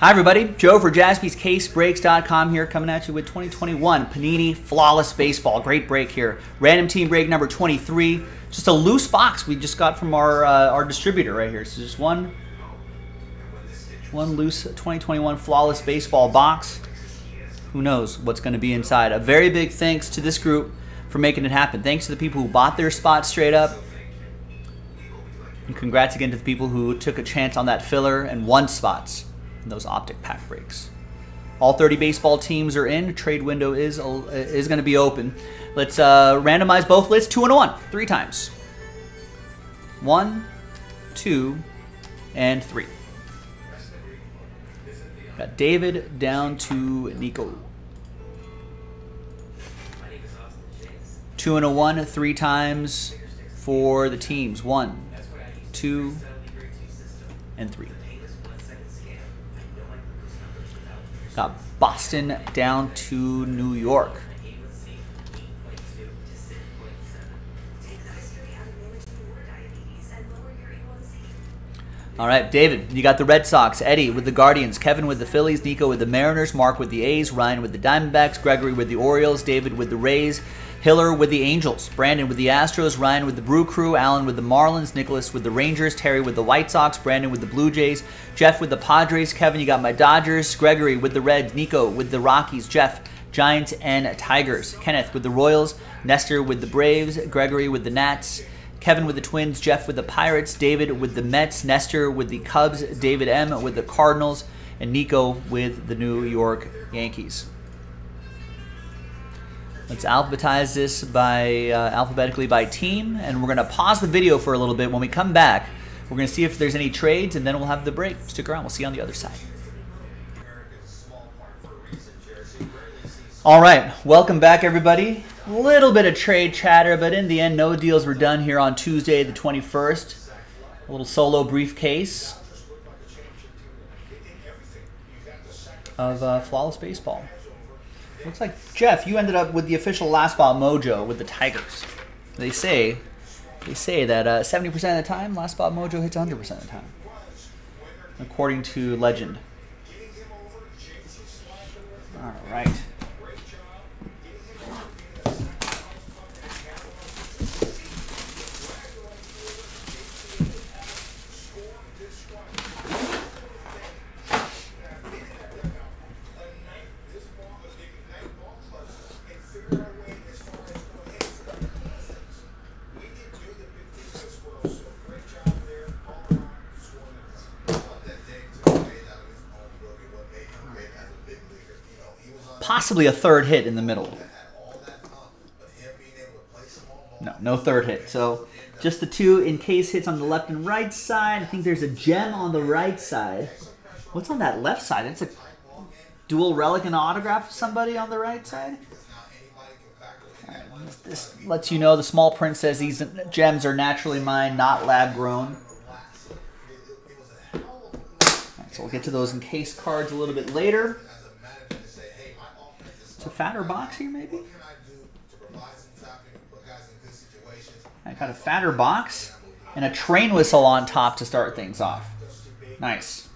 Hi everybody, Joe for JaspysCaseBreaks.com here, coming at you with 2021 Panini Flawless Baseball. Great break here. Random team break number 23. Just a loose box we just got from our distributor right here. So just one loose 2021 Flawless Baseball box. Who knows what's going to be inside. A very big thanks to this group for making it happen. Thanks to the people who bought their spot straight up. And congrats again to the people who took a chance on that filler and won spots in those optic pack breaks. All 30 baseball teams are in. Trade window is going to be open. Let's randomize both lists 2 and 1, 3 times. 1, 2, and 3. Got David down to Nico. 2 and 1, 3 times for the teams. 1, 2, and 3. Got Boston down to New York. All right, David, you got the Red Sox, Eddie with the Guardians, Kevin with the Phillies, Nico with the Mariners, Mark with the A's, Ryan with the Diamondbacks, Gregory with the Orioles, David with the Rays, Hiller with the Angels, Brandon with the Astros, Ryan with the Brew Crew, Alan with the Marlins, Nicholas with the Rangers, Terry with the White Sox, Brandon with the Blue Jays, Jeff with the Padres, Kevin, you got my Dodgers, Gregory with the Reds, Nico with the Rockies, Jeff, Giants and Tigers, Kenneth with the Royals, Nestor with the Braves, Gregory with the Nats, Kevin with the Twins, Jeff with the Pirates, David with the Mets, Nestor with the Cubs, David M with the Cardinals, and Nico with the New York Yankees. Let's alphabetize this by alphabetically by team, and we're going to pause the video for a little bit. When we come back, we're going to see if there's any trades, and then we'll have the break. Stick around. We'll see you on the other side. All right. Welcome back, everybody. Little bit of trade chatter, but in the end, no deals were done here on Tuesday the 21st. A little solo briefcase of Flawless Baseball. Looks like, Jeff, you ended up with the official Last Ball Mojo with the Tigers. They say that 70% of the time, Last Ball Mojo hits 100% of the time, according to legend. All right. Possibly a third hit in the middle. No third hit. So just the two in case hits on the left and right side. I think there's a gem on the right side. What's on that left side? It's a dual relic and autograph of somebody on the right side. All right, this lets you know the small print says these gems are naturally mine, not lab grown. All right, so we'll get to those encased cards a little bit later. A fatter box here, maybe? I got a fatter box and a train whistle on top to start things off. Nice.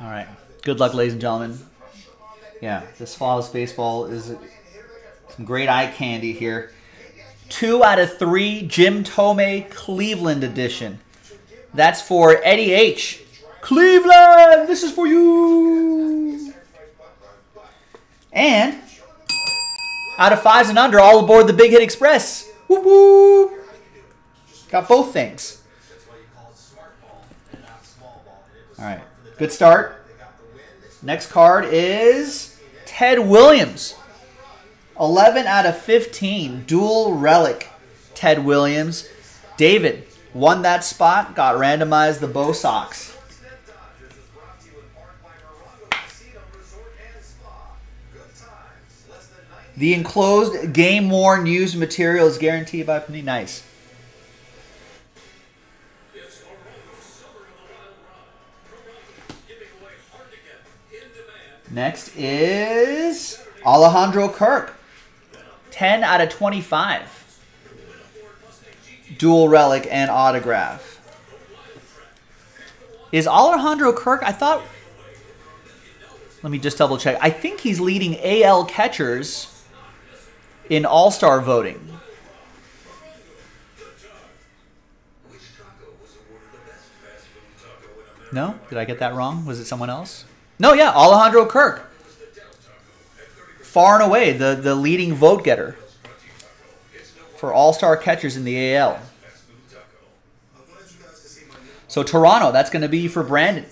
All right. Good luck, ladies and gentlemen. Yeah, this Flawless Baseball is some great eye candy here. 2 out of 3 Jim Tomei Cleveland edition. That's for Eddie H. Cleveland, this is for you. And 5s and under, all aboard the Big Hit Express. Whoop, whoop. Got both things. All right, good start. Next card is Ted Williams. 11 out of 15. Dual relic Ted Williams. David won that spot. Got randomized the Bo Sox. The enclosed game-worn used material is guaranteed by Panini. Nice. Next is Alejandro Kirk. 10 out of 25. Dual relic and autograph. Is Alejandro Kirk, I thought, let me just double check. I think he's leading AL catchers in all-star voting. No? Did I get that wrong? Was it someone else? No, yeah, Alejandro Kirk. Far and away, the leading vote-getter for all-star catchers in the AL. So Toronto, that's going to be for Brandon.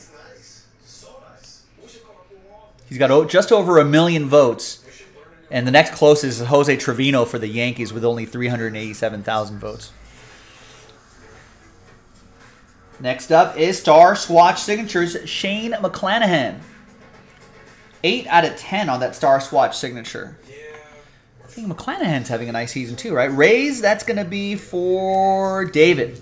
He's got just over 1 million votes. And the next closest is Jose Trevino for the Yankees with only 387,000 votes. Next up is Star Swatch Signatures, Shane McClanahan. 8 out of 10 on that Star Swatch signature. I think McClanahan's having a nice season too, right? Rays, that's going to be for David.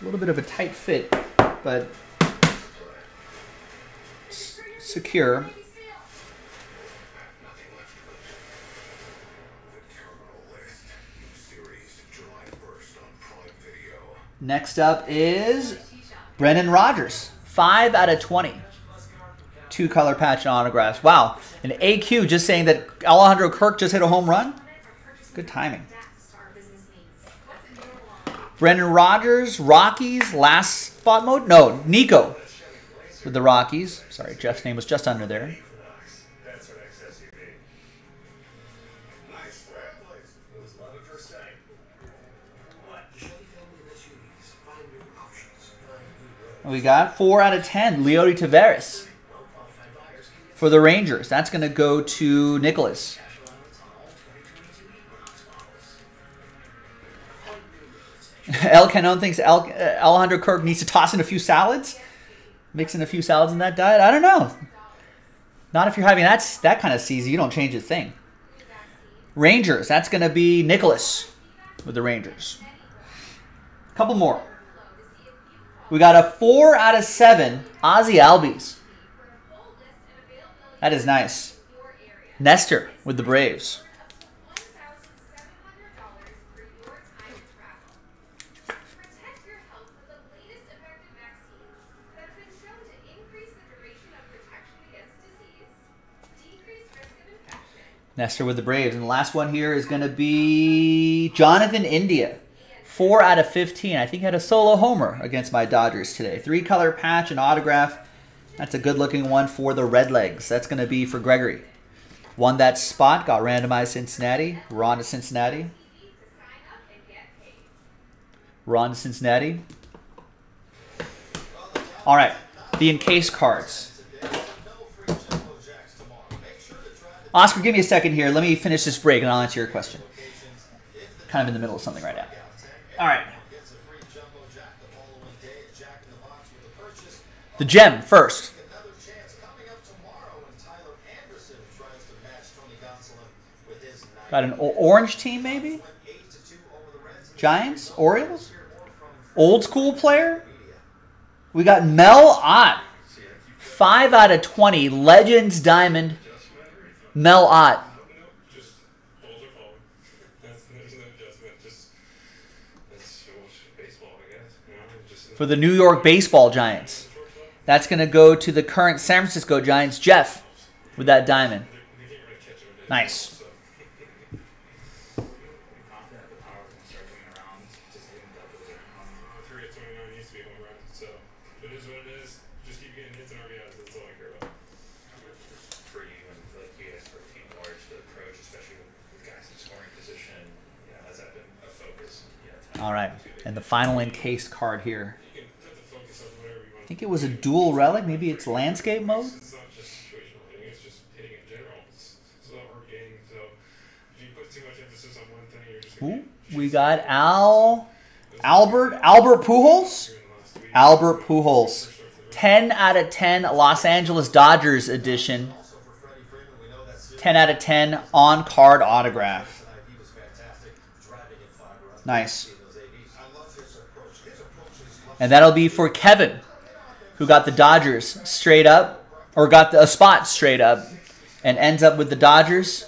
A little bit of a tight fit, but secure. Next up is Brendan Rodgers. 5 out of 20. 2-color patch and autographs. Wow. An AQ just saying that Alejandro Kirk just hit a home run. Good timing. Brendan Rodgers, Rockies, last spot mode? No, Nico with the Rockies. Sorry, Jeff's name was just under there. We got 4 out of 10, Leody Taveras for the Rangers. That's going to go to Nicholas. El Canon thinks Alejandro Kirk needs to toss in a few salads. Mix in a few salads in that diet. I don't know. Not if you're having that kind of season. You don't change a thing. Rangers. That's going to be Nicholas with the Rangers. A couple more. We got a 4 out of 7 Ozzy Albies. That is nice. Nestor with the Braves. Nestor with the Braves. And the last one here is going to be Jonathan India. 4 out of 15. I think he had a solo homer against my Dodgers today. 3-color patch and autograph. That's a good-looking one for the Redlegs. That's going to be for Gregory. Won that spot. Got randomized Cincinnati. We're on to Cincinnati. We're on to Cincinnati. All right. The encased cards. Oscar, give me a second here. Let me finish this break, and I'll answer your question. Kind of in the middle of something right now. All right. The gem first. Got an orange team, maybe? Giants? Orioles? Old school player? We got Mel Ott. 5 out of 20. Legends Diamond. Mel Ott. For the New York baseball Giants. That's going to go to the current San Francisco Giants, Jeff, with that diamond. Nice. All right, and the final encased card here. I think it was a dual relic. Maybe it's landscape mode. It's not just situational hitting. It's just hitting in general. It's a lot more game. So if you put too much emphasis on one thing, you're just going to... We got Albert Pujols. Albert Pujols. 10 out of 10 Los Angeles Dodgers edition 10 out of 10 on card autograph. Nice. And that'll be for Kevin, who got the Dodgers straight up, or got a spot straight up, and ends up with the Dodgers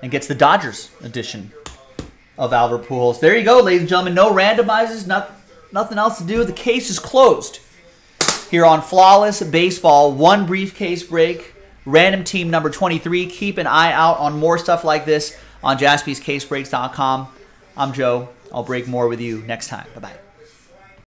and gets the Dodgers edition of Albert Pujols. There you go, ladies and gentlemen. No randomizers, nothing else to do. The case is closed here on Flawless Baseball. One briefcase break. Random team number 23. Keep an eye out on more stuff like this on JaspysCaseBreaks.com. I'm Joe. I'll break more with you next time. Bye-bye.